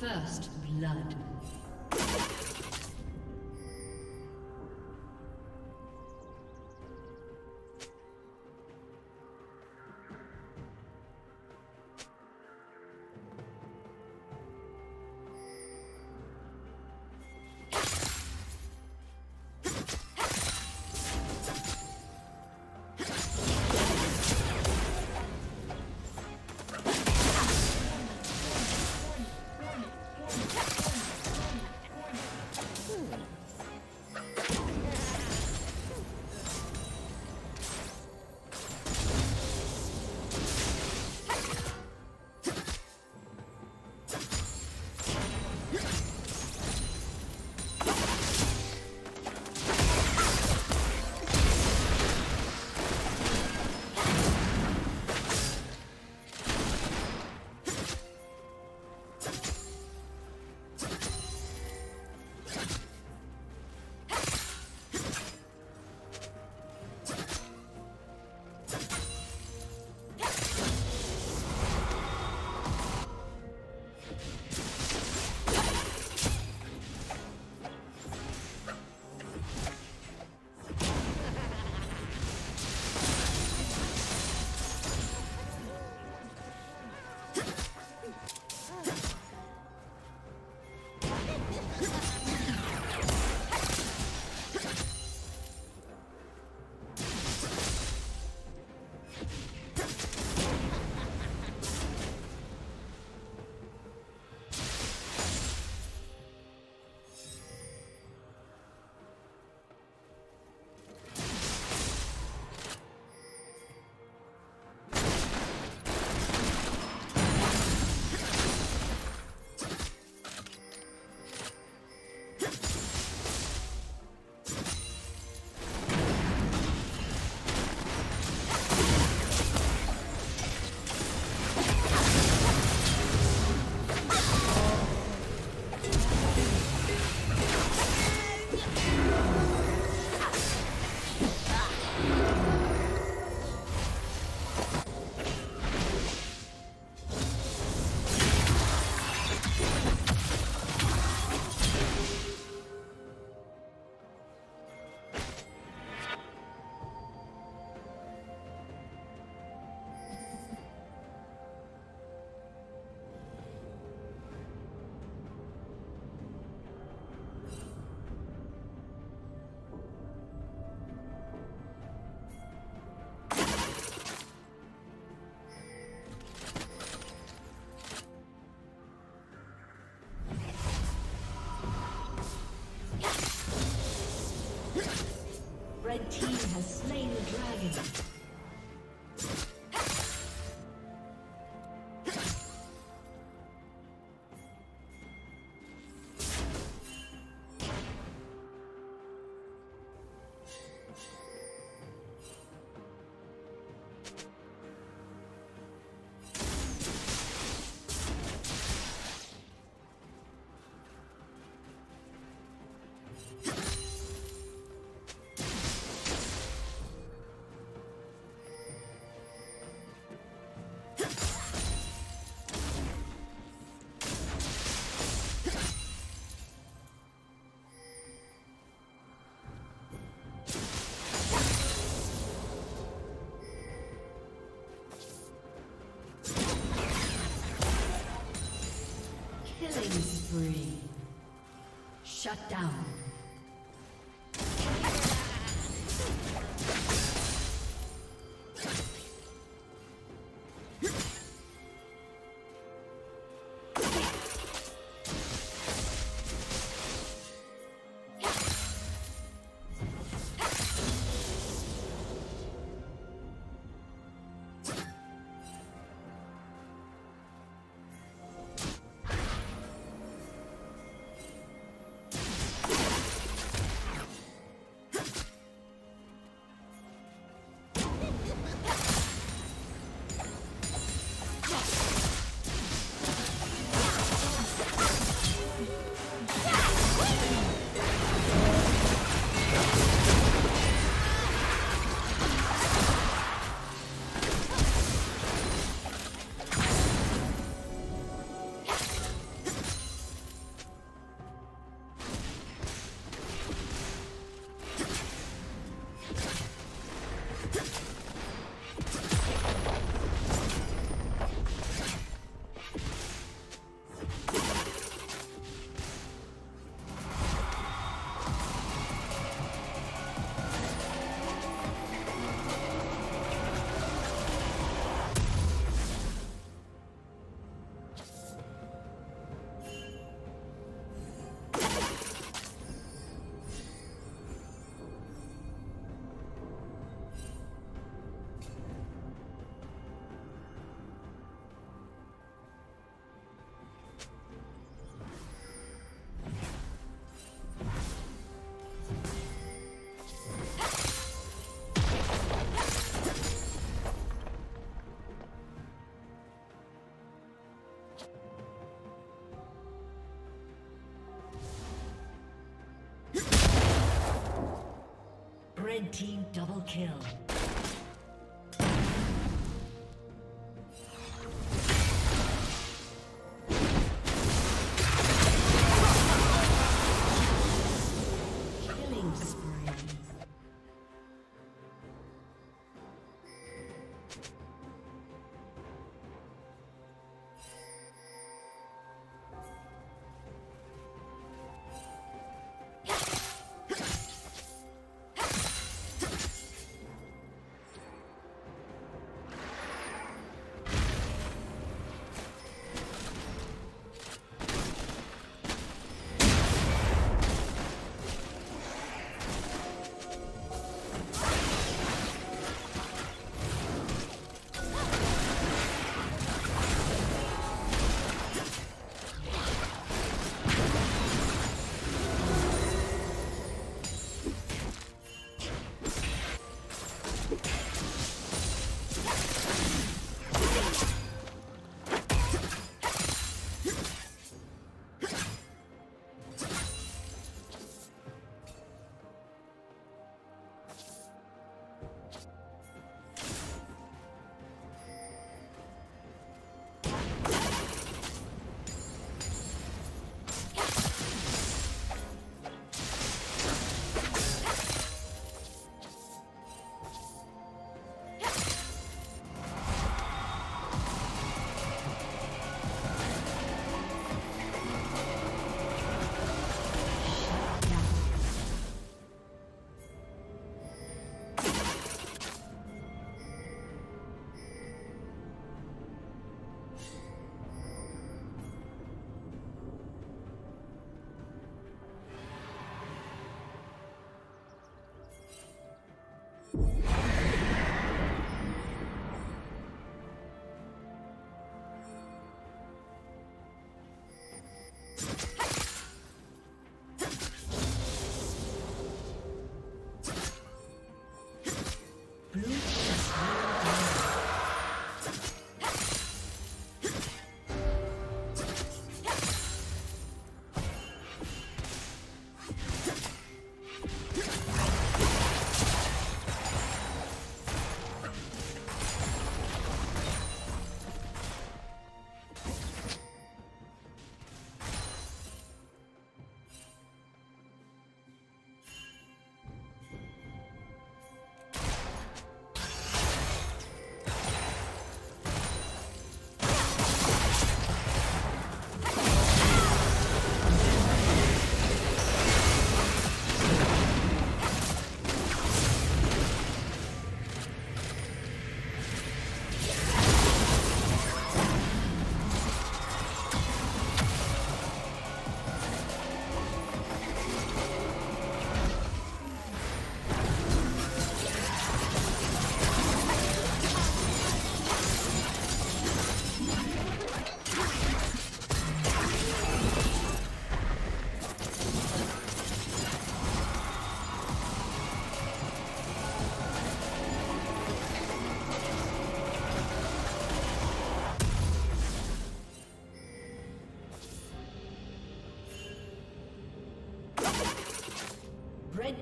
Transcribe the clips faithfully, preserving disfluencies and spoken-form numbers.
First blood. Shut down. Red team double kill.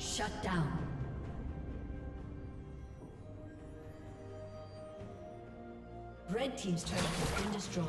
Shut down. Red team's turret has been destroyed.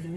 Blue